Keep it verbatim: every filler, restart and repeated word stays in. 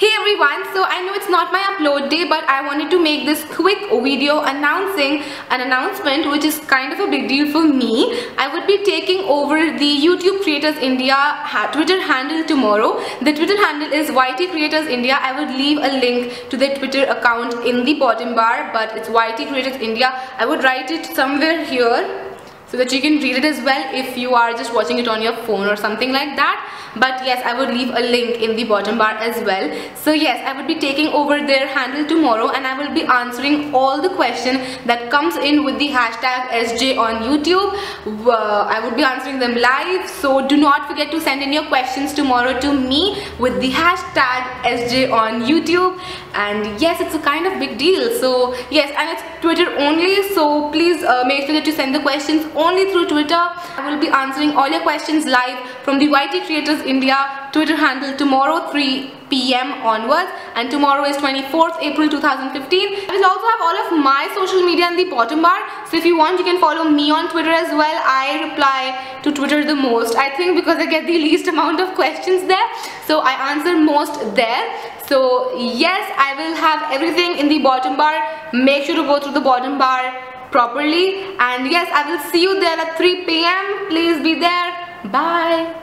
Hey everyone, so I know it's not my upload day, but I wanted to make this quick video announcing an announcement which is kind of a big deal for me. I would be taking over the YouTube Creators India Twitter handle tomorrow. The Twitter handle is Y T Creators India. I would leave a link to the Twitter account in the bottom bar, but it's Y T Creators India. I would write it somewhere here, so that you can read it as well if you are just watching it on your phone or something like that. But yes, I would leave a link in the bottom bar as well. So yes, I would be taking over their handle tomorrow, and I will be answering all the question that comes in with the hashtag S J on YouTube. Uh, I would be answering them live. So do not forget to send in your questions tomorrow to me with the hashtag S J on YouTube. And yes, it's a kind of big deal. So yes, and it's Twitter only. So please uh, make sure that you send the questions only through Twitter. I will be answering all your questions live from the Y T Creators India Twitter handle tomorrow three p m onwards, and tomorrow is twenty-fourth April two thousand fifteen. I will also have all of my social media in the bottom bar, so if you want you can follow me on Twitter as well. I reply to Twitter the most, I think, because I get the least amount of questions there, so I answer most there. So yes, I will have everything in the bottom bar. Make sure to go through the bottom bar properly, and yes, I will see you there at three p m Please be there. Bye.